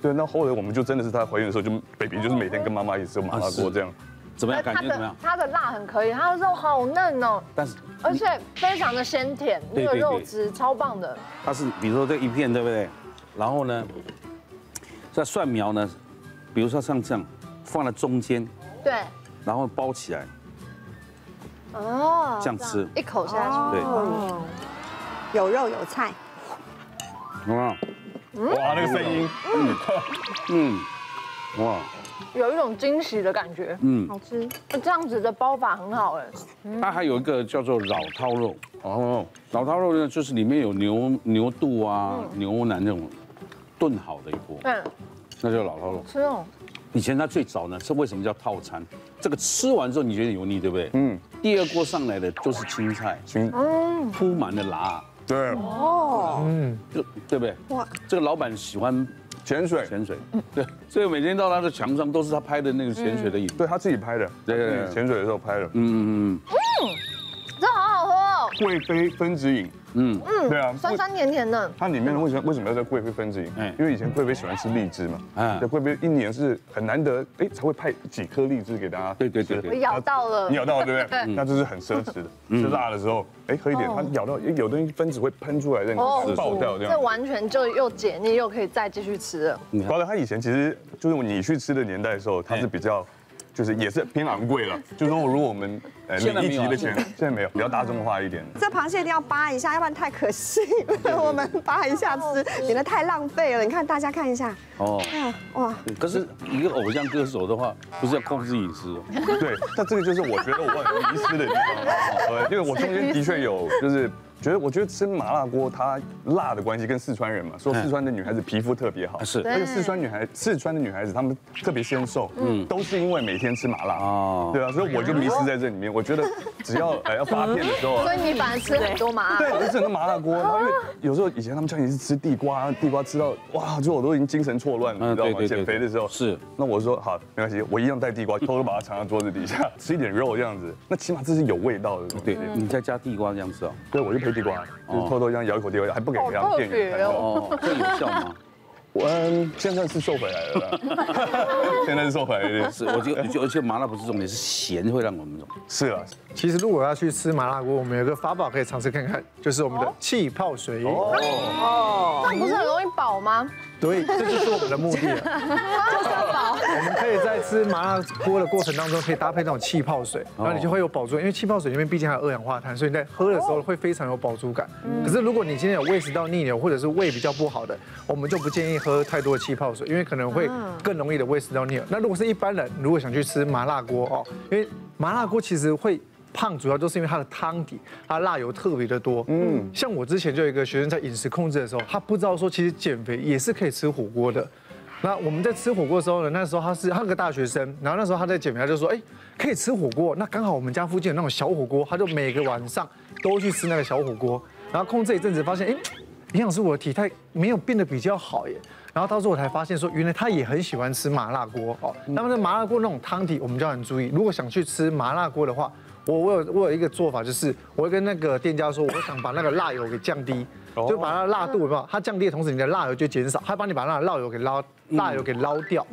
对，那后来我们就真的是她怀孕的时候，就 baby 就是每天跟妈妈一起吃麻辣锅这样。怎么样？感觉怎么样？它的辣很可以，它的肉好嫩哦，但是而且非常的鲜甜，那个肉质超棒的。它是比如说这一片对不对？然后呢，在蒜苗呢，比如说像这样放在中间，对，然后包起来，哦，这样吃，一口下去，对，有肉有菜，哇，哇那个声音，嗯嗯，哇。 有一种惊喜的感觉，嗯，好吃。这样子的包法很好哎。它还有一个叫做老饕肉哦，老饕肉呢就是里面有牛牛肚啊、牛腩那种炖好的一锅，嗯，那叫老饕肉。吃哦。以前它最早呢是为什么叫套餐？这个吃完之后你觉得油腻对不对？嗯。第二锅上来的就是青菜，嗯，铺满了辣，对，哦，嗯，就对不对？哇，这个老板喜欢。 潜水，潜水，对，所以每天到他的墙上都是他拍的那个潜水的影，对他自己拍的，对，潜水的时候拍的，嗯嗯嗯，嗯，这好好喝哦，贵妃分子饮，嗯嗯，对啊，酸酸甜甜的，它里面为什么为什么要叫贵妃分子饮？因为以前贵妃喜欢吃荔枝嘛，啊，贵妃一年是很难得，哎，才会派几颗荔枝给大家，对对对，我咬到了，你咬到了对不对？那这是很奢侈的，吃辣的时候，哎，喝一点，它咬到有的分子会喷出来，让你爆掉，这完全就又解腻又可以再继续吃。 包括他以前其实就是你去吃的年代的时候，它是比较，就是也是偏昂贵了。就是说，如果我们呃每一集的钱，现在没有，比较大众化一点。这螃蟹一定要扒一下，要不然太可惜。我们扒一下吃，免得太浪费了。你看大家看一下。哦。哇。可是一个偶像歌手的话，不是要控制饮食哦。对，那这个就是我觉得我很迷失的地方。呃，因为我中间的确有就是。 觉得我觉得吃麻辣锅它辣的关系跟四川人嘛，说四川的女孩子皮肤特别好，是，而且四川女孩四川的女孩子她们特别纤瘦，嗯，都是因为每天吃麻辣哦，对啊，所以我就迷失在这里面。我觉得只要呃要发片的时候，所以你反而吃很多麻辣，对，我就吃很多麻辣锅。然后因为有时候以前他们家也是吃地瓜，地瓜吃到哇，就我都已经精神错乱了，你知道吗？减肥的时候是，那我说好没关系，我一样带地瓜，偷偷把它藏到桌子底下，吃一点肉这样子，那起码这是有味道的。对，你再加地瓜这样吃哦，对，我就。 地瓜，就是偷偷这样咬一口地瓜，还不给人家店员看到，哦，这有效吗？我现在是瘦回来了，现在是瘦回来了。是，我觉得，而且麻辣不是重点，是咸会让我们重。是啊，其实如果要去吃麻辣锅，我们有个法宝可以尝试看看，就是我们的气泡水。哦，那不是很容易饱吗？对，这就是我们的目的。就是要饱。我们可以在吃麻辣锅的过程当中，可以搭配那种气泡水，然后你就会有饱足感，因为气泡水里面毕竟还有二氧化碳，所以你在喝的时候会非常有饱足感。可是如果你今天有胃食道逆流，或者是胃比较不好的，我们就不建议。 喝太多的气泡水，因为可能会更容易的胃食道逆流。那如果是一般人，如果想去吃麻辣锅哦，因为麻辣锅其实会胖，主要都是因为它的汤底，它辣油特别的多。嗯，像我之前就有一个学生在饮食控制的时候，他不知道说其实减肥也是可以吃火锅的。 那我们在吃火锅的时候呢，那时候他是他是个大学生，然后那时候他在减肥，他就说，哎，可以吃火锅。那刚好我们家附近有那种小火锅，他就每个晚上都去吃那个小火锅。然后控制一阵子，发现哎，营养师我的体态没有变得比较好耶。 然后到时候我才发现说，原来他也很喜欢吃麻辣锅哦。那么在麻辣锅那种汤底，我们就要很注意。如果想去吃麻辣锅的话，我我有我有一个做法，就是我会跟那个店家说，我想把那个辣油给降低，就把它的辣度有没有？它降低的同时，你的辣油就减少，它帮你把那个辣油给捞辣油给捞掉。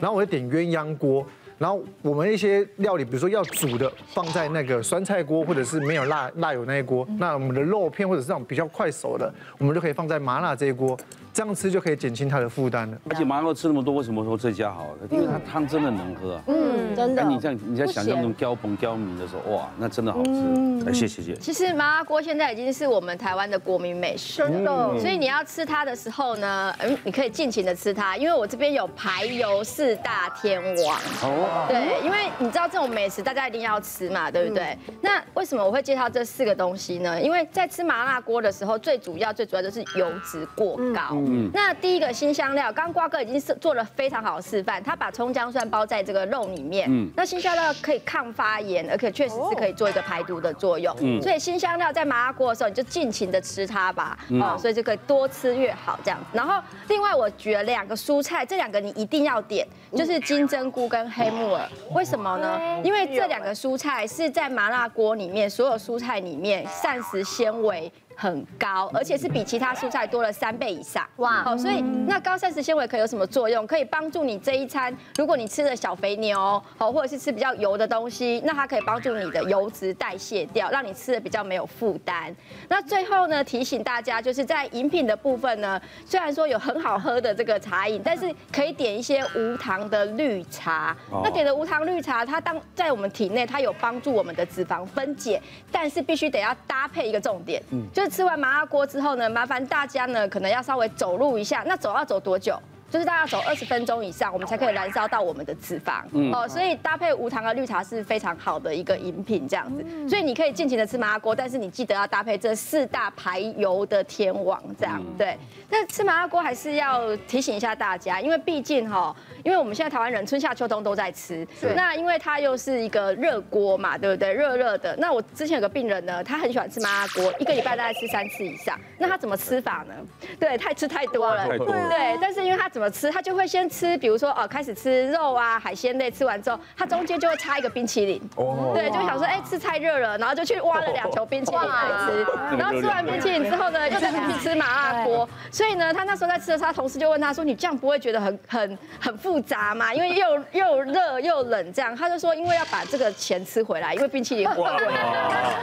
然后我就点鸳鸯锅，然后我们一些料理，比如说要煮的，放在那个酸菜锅或者是没有辣辣油那一锅。那我们的肉片或者是那种比较快熟的，我们就可以放在麻辣这一锅。 这样吃就可以减轻他的负担了。而且麻辣锅吃那么多，为什么说这家好？因为它汤真的能喝。嗯，真的。你这样你在想象中浇崩浇米的时候，哇，那真的好吃。哎，谢谢谢。其实麻辣锅现在已经是我们台湾的国民美食，真的。所以你要吃它的时候呢，嗯，你可以尽情的吃它，因为我这边有排油四大天王。哦。对，因为你知道这种美食大家一定要吃嘛，对不对？那为什么我会介绍这四个东西呢？因为在吃麻辣锅的时候，最主要最主要就是油脂过高。 嗯、那第一个新香料，刚瓜哥已经是做了非常好的示范，他把葱姜蒜包在这个肉里面。嗯，那新香料可以抗发炎，而且确实是可以做一个排毒的作用。嗯，所以新香料在麻辣锅的时候，你就尽情的吃它吧。嗯、哦，所以就可以多吃越好这样。然后另外我举了两个蔬菜，这两个你一定要点，就是金针菇跟黑木耳。为什么呢？因为这两个蔬菜是在麻辣锅里面所有蔬菜里面膳食纤维。很高，而且是比其他蔬菜多了三倍以上。哇！哦，所以那高膳食纤维可以有什么作用？可以帮助你这一餐，如果你吃了小肥牛，哦，或者是吃比较油的东西，那它可以帮助你的油脂代谢掉，让你吃的比较没有负担。那最后呢，提醒大家，就是在饮品的部分呢，虽然说有很好喝的这个茶饮，但是可以点一些无糖的绿茶。那点的无糖绿茶，它当在我们体内，它有帮助我们的脂肪分解，但是必须得要搭配一个重点，嗯，就是。吃完麻辣锅之后呢，麻烦大家呢，可能要稍微走路一下。那走要走多久？就是大家走二十分钟以上，我们才可以燃烧到我们的脂肪。嗯、哦，所以搭配无糖的绿茶是非常好的一个饮品，这样子。嗯、所以你可以尽情的吃麻辣锅，但是你记得要搭配这四大排油的天王，这样对。但吃麻辣锅还是要提醒一下大家，因为毕竟哈、哦，因为我们现在台湾人春夏秋冬都在吃，那因为它又是一个热锅嘛，对不对？热热的。那我之前有个病人呢，他很喜欢吃麻辣锅，一个礼拜大概吃三次以上。那他怎么吃法呢？对，太吃太多了。太多了对，但是因为他。怎么吃？他就会先吃，比如说哦，开始吃肉啊、海鲜类，吃完之后，他中间就会插一个冰淇淋。哦。对，就想说，哎，吃太热了，然后就去挖了两球冰淇淋来吃。然后吃完冰淇淋之后呢，又再去吃麻辣锅。所以呢，他那时候在吃的时候，他同事就问他说：“你这样不会觉得很很很复杂吗？因为又又热又冷这样。”他就说：“因为要把这个钱吃回来，因为冰淇淋很贵，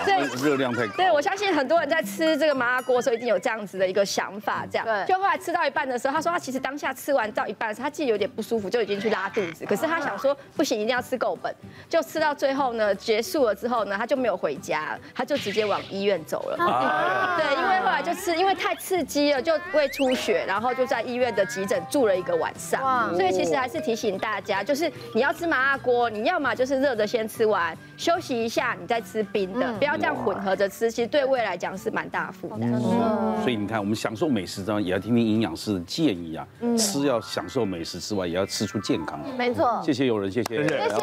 所以热量太高。”对，我相信很多人在吃这个麻辣锅的时候，一定有这样子的一个想法，这样。对。就后来吃到一半的时候，他说他其实当下。吃完到一半的时候，他自己有点不舒服，就已经去拉肚子。可是他想说，不行，一定要吃够本。就吃到最后呢，结束了之后呢，他就没有回家，他就直接往医院走了。啊、对，因为后来就吃，因为太刺激了，就胃出血，然后就在医院的急诊住了一个晚上。所以其实还是提醒大家，就是你要吃麻辣锅，你要嘛就是热的先吃完，休息一下，你再吃冰的，不要这样混合着吃，其实对胃来讲是蛮大负担。所以你看，我们享受美食当然也要听听营养师的建议啊。吃要享受美食之外，也要吃出健康。没错，谢谢友人，谢谢，谢谢，谢谢。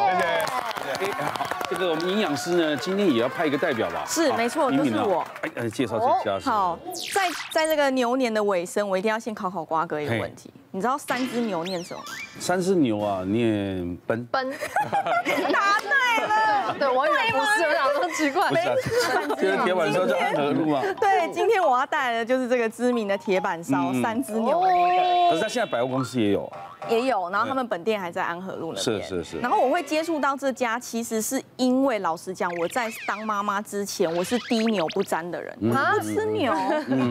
这个我们营养师呢，今天也要派一个代表吧？是，没错，就是我。哎，介绍一下。好，在在这个牛年的尾声，我一定要先考考瓜哥一个问题。你知道三只牛念什么？三只牛啊，念奔奔。答对了。对，我以为不是，我想说奇怪。今天铁板烧叫安和路嘛？对，今天我要带来的就是这个知名的铁板烧三只牛。可是它现在百货公司也有。也有，然后他们本店还在安和路那边。是是是。然后我会接触到这家，其实是因为老实讲，我在当妈妈之前，我是滴牛不沾的人，不吃牛。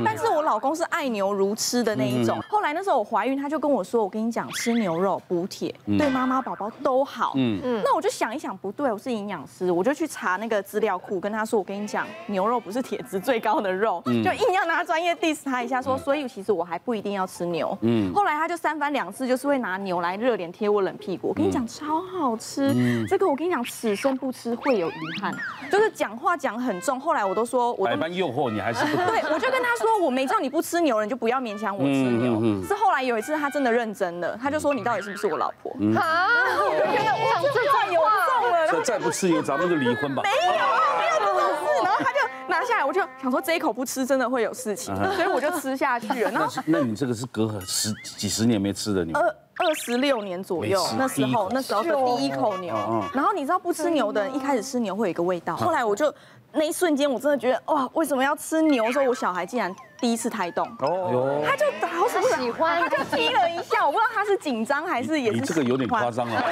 但是我老公是爱牛如痴的那一种。后来那时候我怀孕，他就跟我说：“我跟你讲，吃牛肉补铁，对妈妈宝宝都好。”嗯嗯。那我就想一想，不对，我是营养师，我就去查那个资料库，跟他说：“我跟你讲，牛肉不是铁质最高的肉。”就硬要拿专业 diss 他一下，说：“所以其实我还不一定要吃牛。”嗯。后来他就三番两次，就是会。拿牛来热脸贴我冷屁股，我跟你讲超好吃，嗯、这个我跟你讲此生不吃会有遗憾，就是讲话讲很重，后来我都说我百般诱惑你还是不对，我就跟他说我没叫你不吃牛了，你就不要勉强我吃牛。嗯嗯嗯、是后来有一次他真的认真了，他就说你到底是不是我老婆？嗯、啊，我就觉得哇，这话有重了，这再不吃牛咱们就离婚吧。没有啊，没有这种事，然后他就。拿下来我就想说这一口不吃真的会有事情，所以我就吃下去了。然后那你这个是隔十几十年没吃的牛，二二十六年左右那时候那时候的第一口牛。然后你知道不吃牛的人一开始吃牛会有一个味道，后来我就那一瞬间我真的觉得哇为什么要吃牛？说我小孩竟然第一次胎动，哦，他就好喜欢，他就踢了一下，我不知道他是紧张还是也是这个有点夸张啊。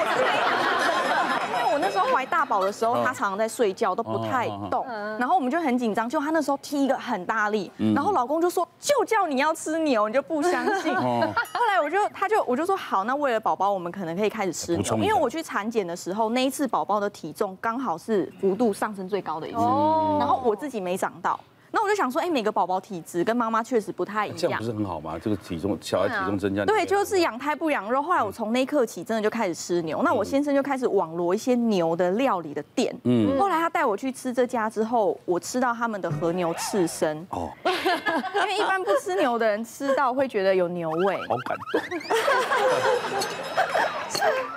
我那时候怀大宝的时候，他常常在睡觉，都不太动。然后我们就很紧张，就他那时候踢一个很大力，然后老公就说：“就叫你要吃牛，你就不相信。”后来我就他就我就说：“好，那为了宝宝，我们可能可以开始吃牛。”因为我去产检的时候，那一次宝宝的体重刚好是幅度上升最高的一次，然后我自己没长到。那我就想说，哎，每个宝宝体质跟妈妈确实不太一样，这样不是很好吗？这个体重，小孩体重增加，对，就是养胎不养肉。后来我从那一刻起，真的就开始吃牛。那我先生就开始网罗一些牛的料理的店，嗯，后来他带我去吃这家之后，我吃到他们的和牛刺身，哦，因为一般不吃牛的人吃到会觉得有牛味，好感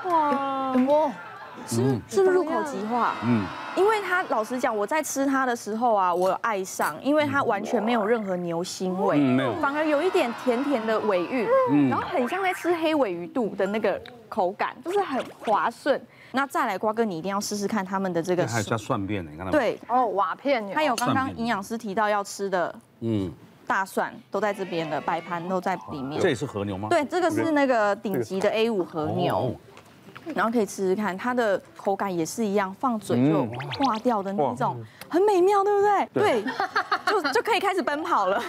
动，哇，哇。是是不是入口即化？嗯，因为它老实讲，我在吃它的时候啊，我有爱上，因为它完全没有任何牛腥味，没有，反而有一点甜甜的尾韵，嗯，然后很像在吃黑尾鱼肚的那个口感，就是很滑顺。那再来，瓜哥，你一定要试试看他们的这个，还有加蒜片呢，你看到没？对，哦，瓦片，还有刚刚营养师提到要吃的嗯，大蒜都在这边的，白盘都在里面。这也是和牛吗？对，这个是那个顶级的 A 五 和牛，然后可以吃吃看，它的口感也是一样，放嘴就化掉的那种，很美妙，对不对？对，就就可以开始奔跑了。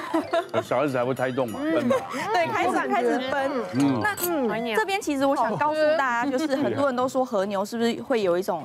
小孩子才会胎动嘛，奔跑。对，开始开始奔。那这边其实我想告诉大家，就是很多人都说和牛是不是会有一种。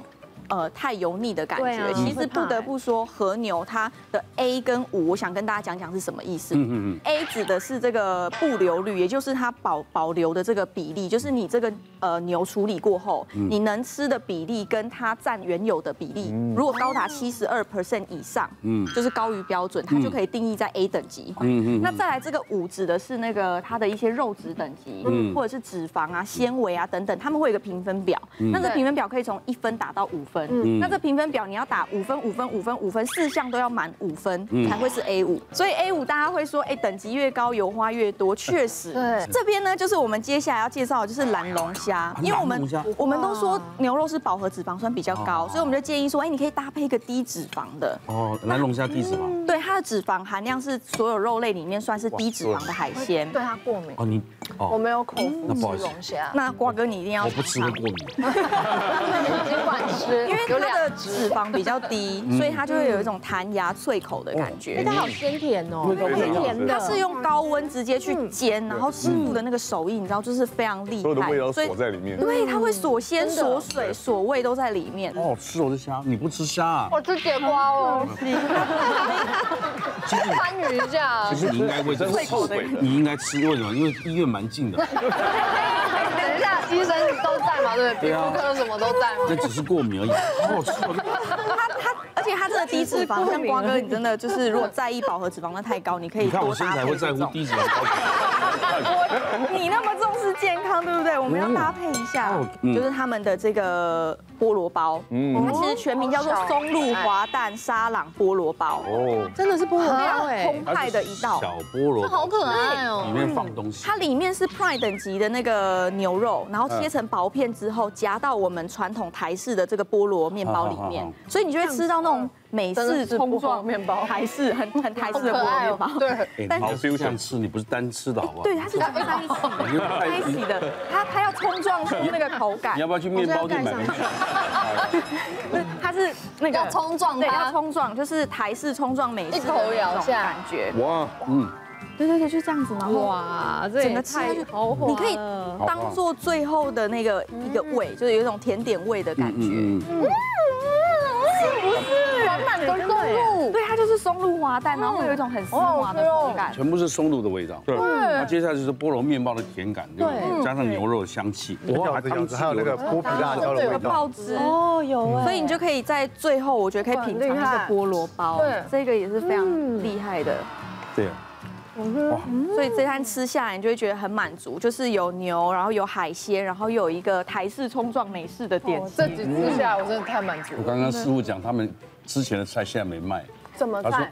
呃，太油腻的感觉，啊、其实不得不说，和牛它的 A 跟五，我想跟大家讲讲是什么意思。嗯嗯嗯 A 指的是这个不留率，也就是它保保留的这个比例，就是你这个呃牛处理过后，嗯、你能吃的比例跟它占原有的比例，嗯、如果高达 百分之七十二 以上，嗯，就是高于标准，它就可以定义在 A 等级。嗯嗯。那再来这个五指的是那个它的一些肉质等级，嗯、或者是脂肪啊、纤维啊等等，他们会有一个评分表。嗯、那这评分表可以从一分打到五分。 嗯、那这评分表你要打五分、五分、五分、五分，四项都要满五分才会是 A 五。所以 A 五大家会说，哎，等级越高油花越多，确实。对。这边呢，就是我们接下来要介绍的就是蓝龙虾，因为我们我们都说牛肉是饱和脂肪酸比较高，所以我们就建议说，哎，你可以搭配一个低脂肪的。哦，蓝龙虾低脂肪。对，它的脂肪含量是所有肉类里面算是低脂肪的海鲜。对它过敏。哦，你我没有口福吃龙虾。那瓜哥你一定要。我不吃会过敏。尽管吃。 因为它的脂肪比较低，所以它就会有一种弹牙脆口的感觉。它好鲜甜哦，甜的。它是用高温直接去煎，然后师傅的那个手艺，你知道，就是非常厉害。所有的味道锁在里面。对，它会锁鲜、锁水、锁味都在里面。好吃哦，这虾！你不吃虾啊？我吃节瓜哦。参与一下。其实你应该会吃脆口的，你应该吃，为什么？因为医院蛮近的。 医生都在嘛，对不对？皮肤科什么都在嘛。那只是过敏而已，好好吃它它，而且它这个低脂肪，像瓜哥，你真的就是如果在意饱和脂肪那太高，你可以多搭配这种。你那么重视健康，对不对？我们要搭配一下，就是他们的这个菠萝包，它其实全名叫做松露滑蛋沙朗菠萝包，哦，真的是菠萝包哎，澎湃的一道小菠萝，好可爱哦，里面放东西，它里面是 Prime 等级的那个牛肉。 然后切成薄片之后，夹到我们传统台式的这个菠萝面包里面，所以你就会吃到那种美式冲撞面包，台式很很台式的菠萝面包。对，但是这样吃你不是单吃的好不好？对，它是在一起，在一起的，它它要冲撞出那个口感。你要不要去面包店买？它是那个冲撞，对，要冲撞，就是台式冲撞美式那种感觉。哇，嗯。 对对对，就这样子嘛。哇，整个吃好，你可以当做最后的那个一个味，就是有一种甜点味的感觉。嗯，是不是？满满的松露，对，它就是松露滑蛋，然后会有一种很丝滑的口感，全部是松露的味道。对，那接下来就是菠萝面包的甜感，对，加上牛肉的香气，哇，还有那个剥皮辣椒的味道，爆汁哦，有。所以你就可以在最后，我觉得可以品尝这个菠萝包，对，这个也是非常厉害的。对。 所以这餐吃下来，你就会觉得很满足，就是有牛，然后有海鲜，然后有一个台式冲撞美式的点心。这几吃下来，我真的太满足了。我刚刚师傅讲，他们之前的菜现在没卖，怎么菜？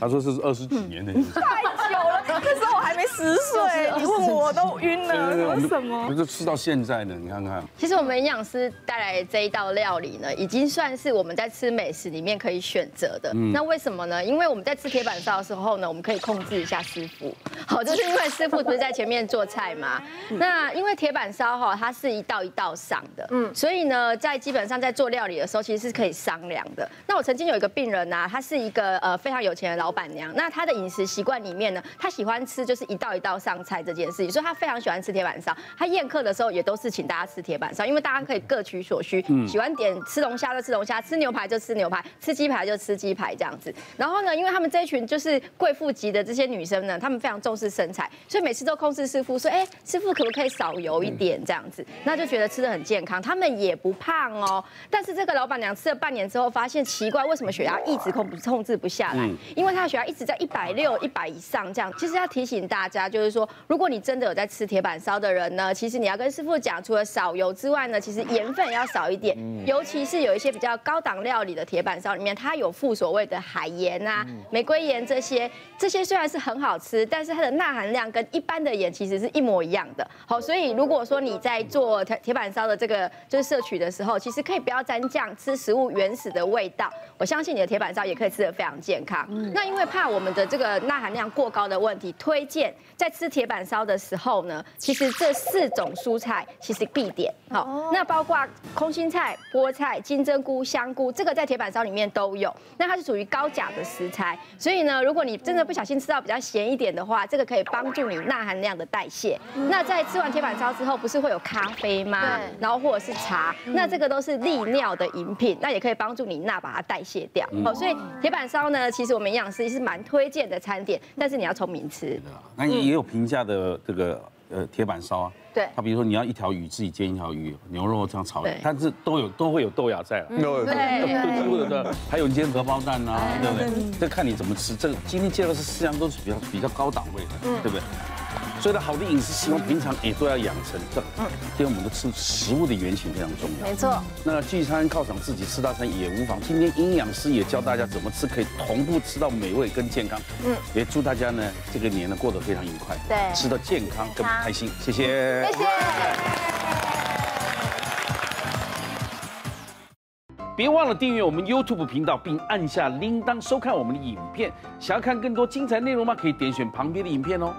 他说这是二十几年的，太久了。那时候我还没十岁，你问我我都晕了，什么？就吃到现在呢，你看看。其实我们营养师带来这一道料理呢，已经算是我们在吃美食里面可以选择的。那为什么呢？因为我们在吃铁板烧的时候呢，我们可以控制一下师傅。好，就是因为师傅不是在前面做菜嘛。那因为铁板烧哈，它是一道一道上的，嗯，所以呢，在基本上在做料理的时候，其实是可以商量的。那我曾经有一个病人啊，她是一个呃非常有钱的 老板娘，那她的饮食习惯里面呢，她喜欢吃就是一道一道上菜这件事情，所以她非常喜欢吃铁板烧。她宴客的时候也都是请大家吃铁板烧，因为大家可以各取所需，喜欢点吃龙虾就吃龙虾，吃牛排就吃牛排，吃鸡排就吃鸡排这样子。然后呢，因为他们这一群就是贵妇级的这些女生呢，她们非常重视身材，所以每次都控制师傅说，哎、欸，师傅可不可以少油一点这样子？那就觉得吃得很健康，她们也不胖哦。但是这个老板娘吃了半年之后，发现奇怪，为什么血压一直控控制不下来？ 因为他的血压一直在一百六、一百以上这样，其实要提醒大大家，就是说，如果你真的有在吃铁板烧的人呢，其实你要跟师傅讲，除了少油之外呢，其实盐分要少一点，尤其是有一些比较高档料理的铁板烧里面，它有附所谓的海盐啊、玫瑰盐这些，这些虽然是很好吃，但是它的钠含量跟一般的盐其实是一模一样的。好，所以如果说你在做铁铁板烧的这个就是摄取的时候，其实可以不要沾酱，吃食物原始的味道。我相信你的铁板烧也可以吃得非常健康。那因为怕我们的这个钠含量过高的问题，推荐在吃铁板烧的时候呢，其实这四种蔬菜其实必点。好，那包括空心菜、菠菜、金针菇、香菇，这个在铁板烧里面都有。那它是属于高钾的食材，所以呢，如果你真的不小心吃到比较咸一点的话，这个可以帮助你钠含量的代谢。那在吃完铁板烧之后，不是会有咖啡吗？然后或者是茶，那这个都是利尿的饮品，那也可以帮助你钠把它代谢掉。哦，所以铁板烧呢，其实我们营养师是蛮推荐的餐点，但是你要聪明吃。那也有平价的这个呃铁板烧啊。对。它比如说你要一条鱼自己煎一条鱼，牛肉这样炒，但是都有都会有豆芽在了。对对对对，还有煎荷包蛋啊，对不对？这看你怎么吃。这个今天介绍是四样都是比较比较高档味的，对不对？所以呢，好的饮食习惯平常也都要养成。这，嗯，因为我们的吃食物的原型非常重要。没错。那聚餐犒赏自己吃大餐也无妨。今天营养师也教大家怎么吃，可以同步吃到美味跟健康。嗯。也祝大家呢，这个年呢过得非常愉快。对。吃到健康更开心。谢谢。谢谢。别忘了订阅我们 YouTube 频道，并按下铃铛收看我们的影片。想要看更多精彩内容吗？可以点选旁边的影片哦。